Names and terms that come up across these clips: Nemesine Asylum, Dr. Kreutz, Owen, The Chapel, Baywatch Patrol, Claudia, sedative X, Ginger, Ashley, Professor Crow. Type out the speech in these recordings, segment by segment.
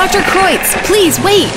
Dr. Kreutz, please wait!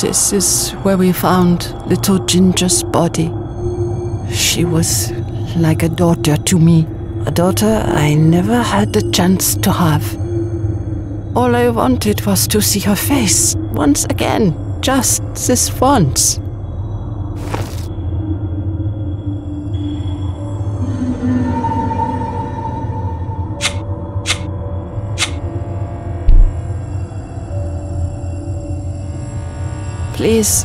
This is where we found little Ginger's body. She was like a daughter to me. A daughter I never had the chance to have. All I wanted was to see her face once again, just this once. Please,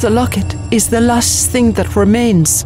the locket is the last thing that remains.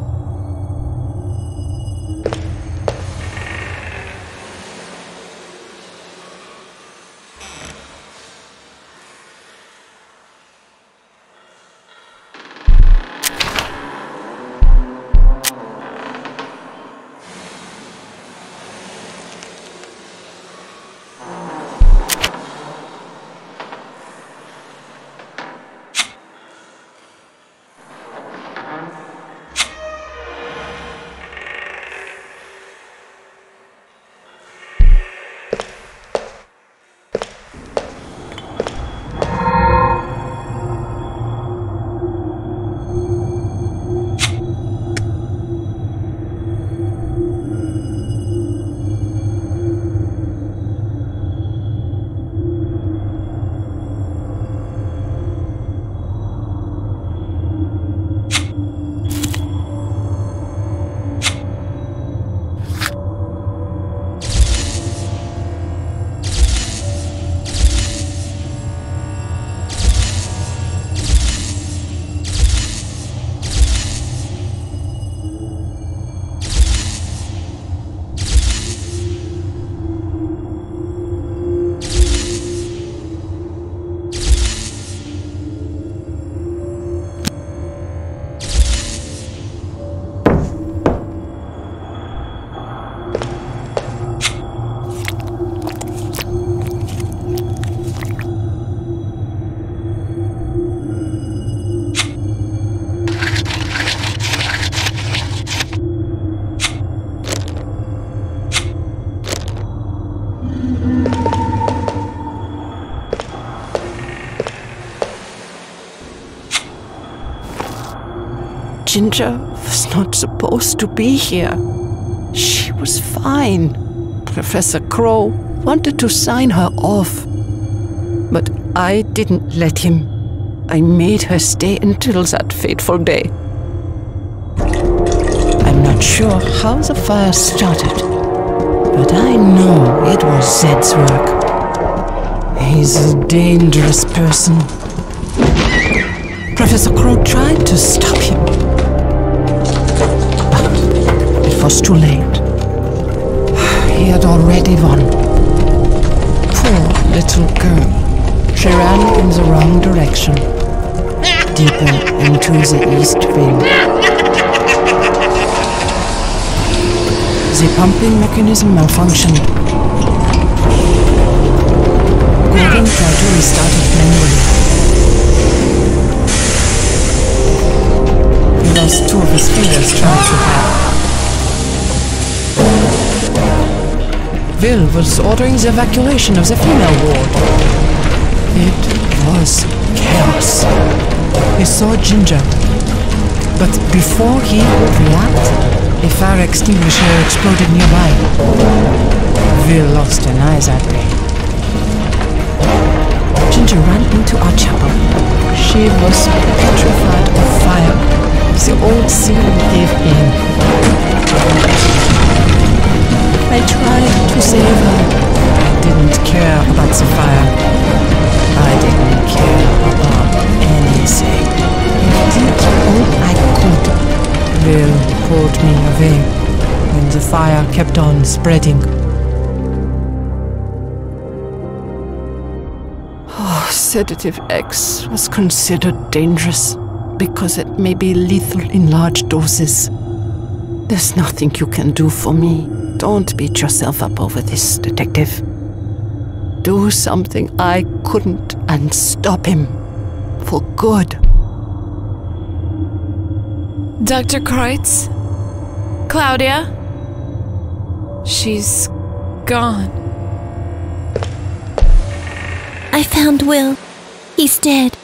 Ginger was not supposed to be here. She was fine. Professor Crow wanted to sign her off. But I didn't let him. I made her stay until that fateful day. I'm not sure how the fire started, but I know it was Zed's work. He's a dangerous person. Professor Crow tried to stop him. It was too late. He had already won. little girl. She ran in the wrong direction, deeper into the east wind. The pumping mechanism malfunctioned. Gordon tried to restart it manually. He lost two of his fingers trying to help. Will was ordering the evacuation of the female ward. It was chaos. He saw Ginger, but before he could react, a fire extinguisher exploded nearby. Will lost an eye that day. Ginger ran into our chapel. She was petrified of fire. The old seal gave in. I tried to save her. I didn't care about the fire. I didn't care about anything. I did all I could. Will pulled me away when the fire kept on spreading. Oh, sedative X was considered dangerous because it may be lethal in large doses. There's nothing you can do for me. Don't beat yourself up over this, Detective. Do something I couldn't and stop him. For good. Dr. Kreutz? Claudia? She's gone. I found Will. He's dead.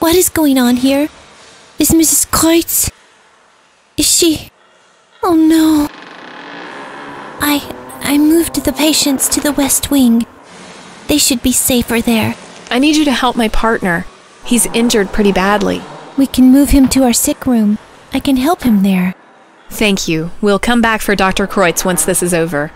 What is going on here? Is Mrs. Kreutz? Is she... Oh no... I moved the patients to the west wing. They should be safer there. I need you to help my partner. He's injured pretty badly. We can move him to our sick room. I can help him there. Thank you. We'll come back for Dr. Kreutz once this is over.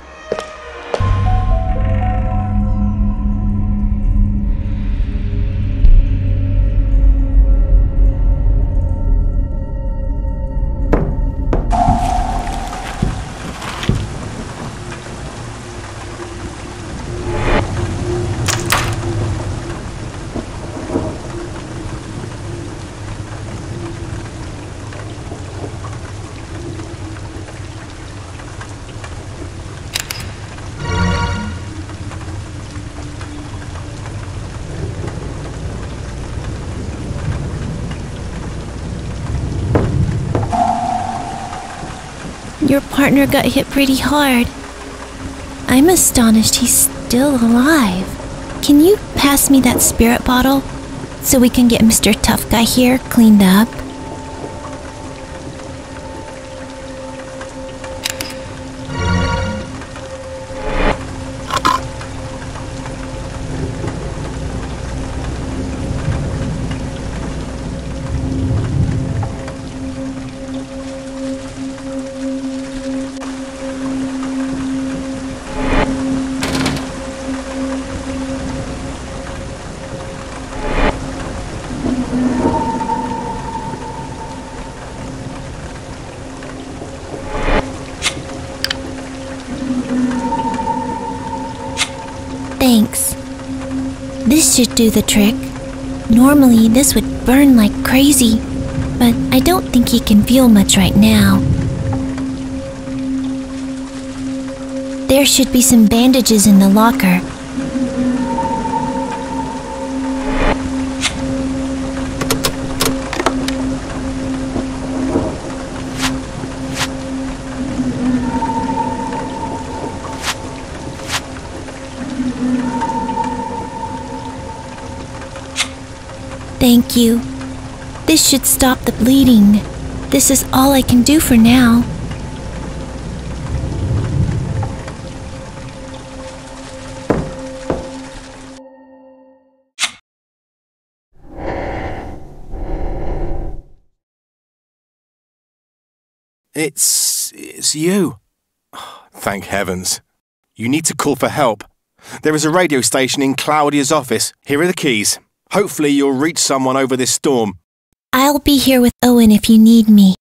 Your partner got hit pretty hard. I'm astonished he's still alive. Can you pass me that spirit bottle so we can get Mr. Tough Guy here cleaned up? Should do the trick. Normally this would burn like crazy, but I don't think he can feel much right now. There should be some bandages in the locker. Thank you. This should stop the bleeding. This is all I can do for now. It's you. Thank heavens. You need to call for help. There is a radio station in Claudia's office. Here are the keys. Hopefully you'll reach someone over this storm. I'll be here with Owen if you need me.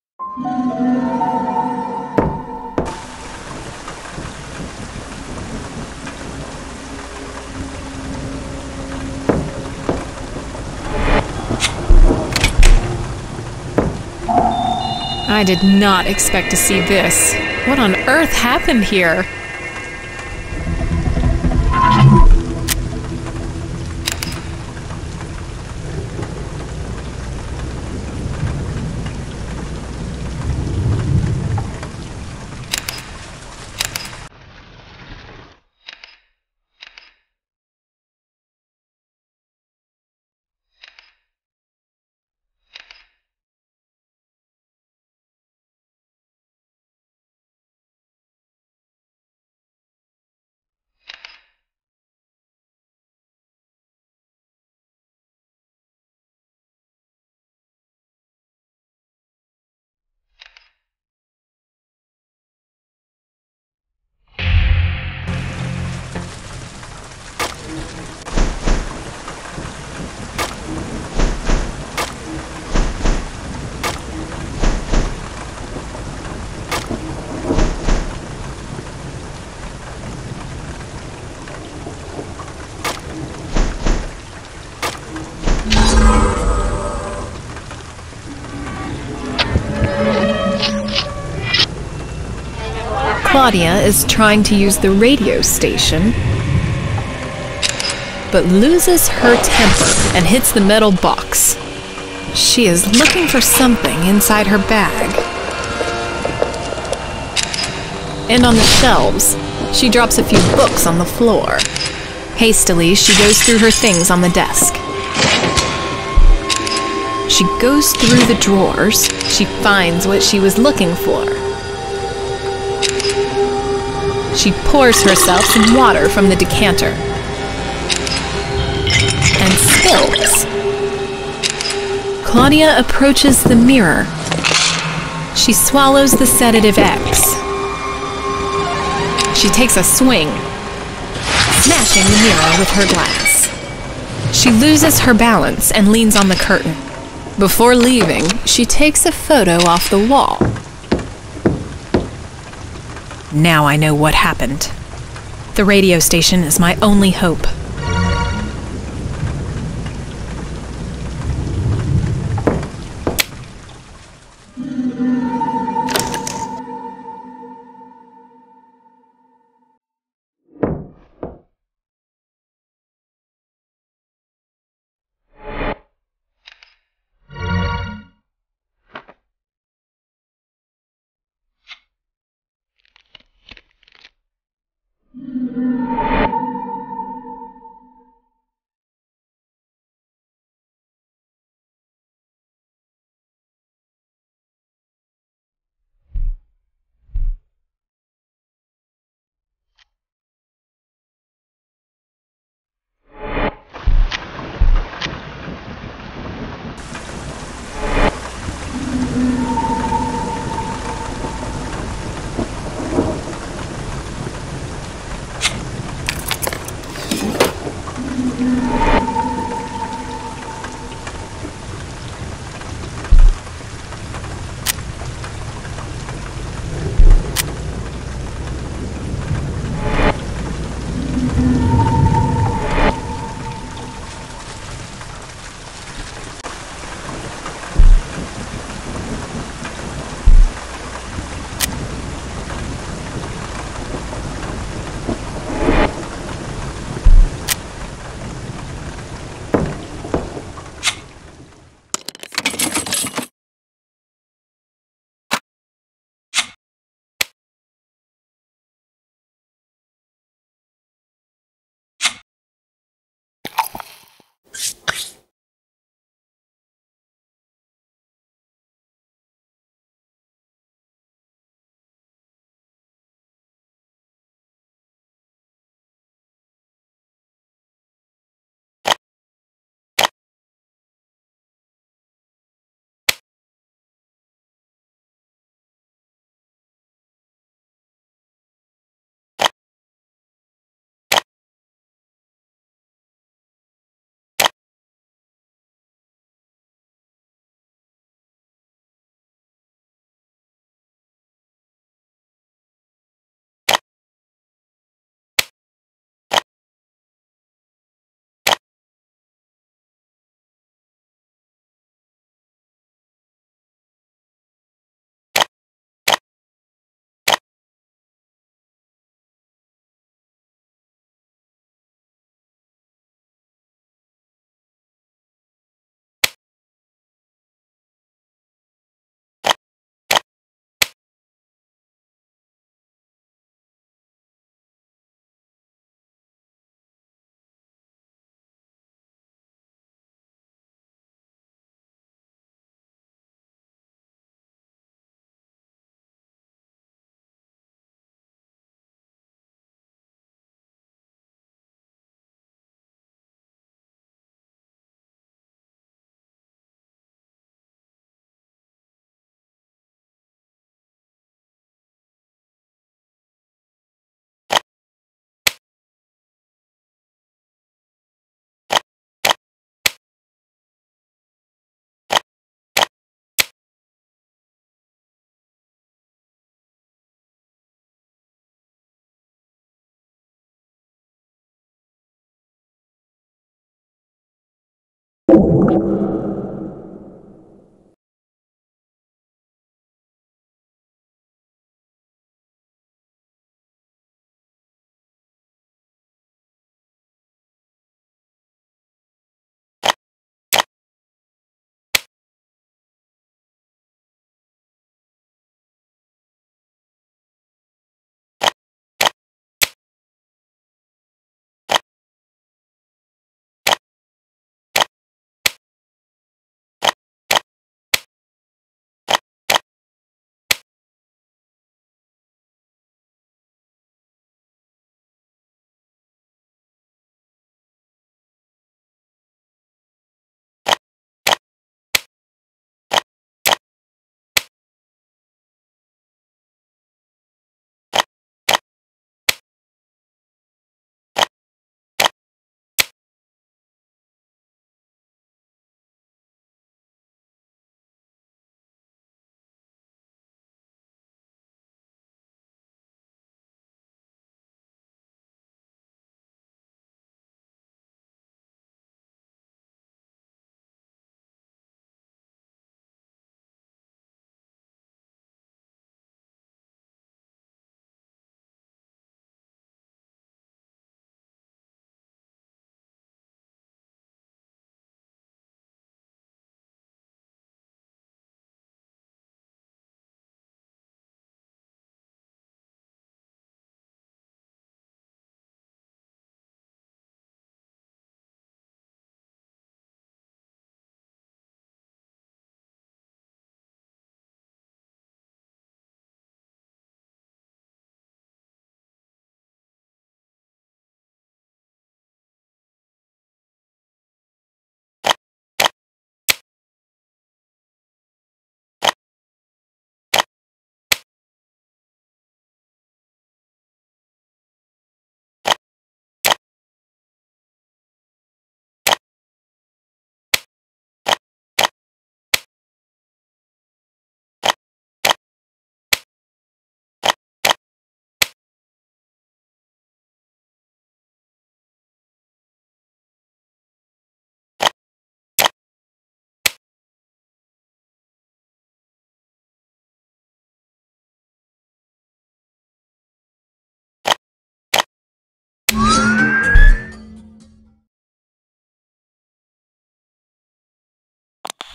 I did not expect to see this. What on earth happened here? Claudia is trying to use the radio station, but loses her temper and hits the metal box. She is looking for something inside her bag. And on the shelves, she drops a few books on the floor. Hastily, she goes through her things on the desk. She goes through the drawers. She finds what she was looking for. She pours herself some water from the decanter and spills. Claudia approaches the mirror. She swallows the sedative X. She takes a swing, smashing the mirror with her glass. She loses her balance and leans on the curtain. Before leaving, she takes a photo off the wall. Now I know what happened. The radio station is my only hope.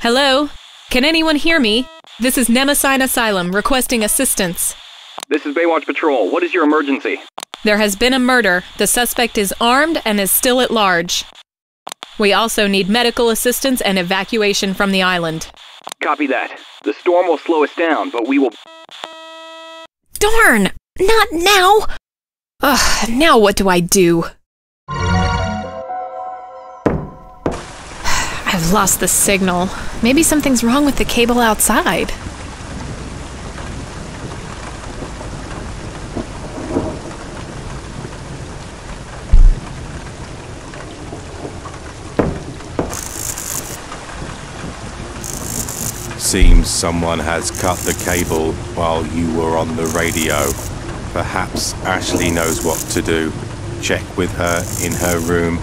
Hello? Can anyone hear me? This is Nemesine Asylum requesting assistance. This is Baywatch Patrol. What is your emergency? There has been a murder. The suspect is armed and is still at large. We also need medical assistance and evacuation from the island. Copy that. The storm will slow us down, but we will... Darn! Not now! Ugh, now what do I do? I've lost the signal. Maybe something's wrong with the cable outside. Seems someone has cut the cable while you were on the radio. Perhaps Ashley knows what to do. Check with her in her room.